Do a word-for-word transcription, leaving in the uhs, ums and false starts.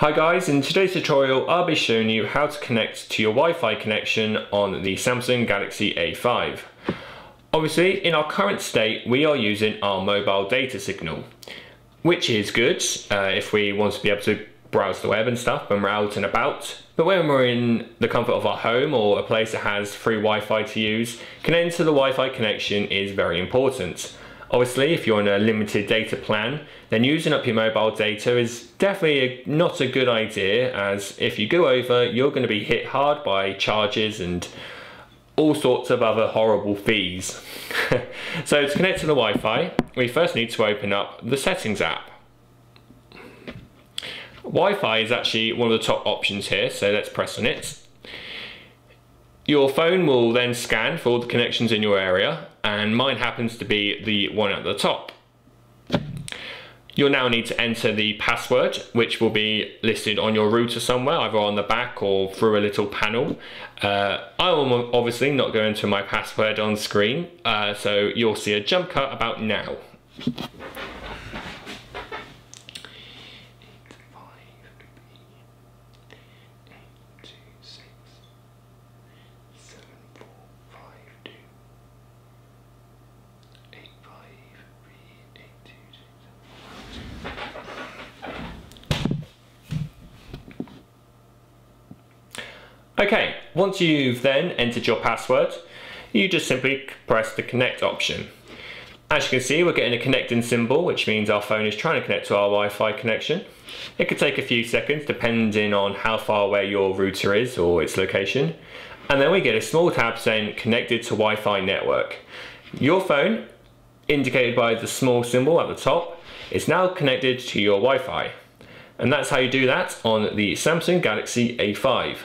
Hi guys, in today's tutorial I'll be showing you how to connect to your Wi-Fi connection on the Samsung Galaxy A five. Obviously, in our current state we are using our mobile data signal, which is good uh, if we want to be able to browse the web and stuff when we're out and about, but when we're in the comfort of our home or a place that has free Wi-Fi to use, connecting to the Wi-Fi connection is very important. Obviously, if you're on a limited data plan, then using up your mobile data is definitely a, not a good idea, as if you go over, you're going to be hit hard by charges and all sorts of other horrible fees. So to connect to the Wi-Fi, we first need to open up the Settings app. Wi-Fi is actually one of the top options here, so let's press on it. Your phone will then scan for all the connections in your area, and mine happens to be the one at the top. You'll now need to enter the password, which will be listed on your router somewhere, either on the back or through a little panel. Uh, I'm obviously not going to my password on screen, uh, so you'll see a jump cut about now. Okay, once you've then entered your password, you just simply press the connect option. As you can see, we're getting a connecting symbol, which means our phone is trying to connect to our Wi-Fi connection. It could take a few seconds depending on how far away your router is or its location. And then we get a small tab saying connected to Wi-Fi network. Your phone, indicated by the small symbol at the top, is now connected to your Wi-Fi. And that's how you do that on the Samsung Galaxy A five.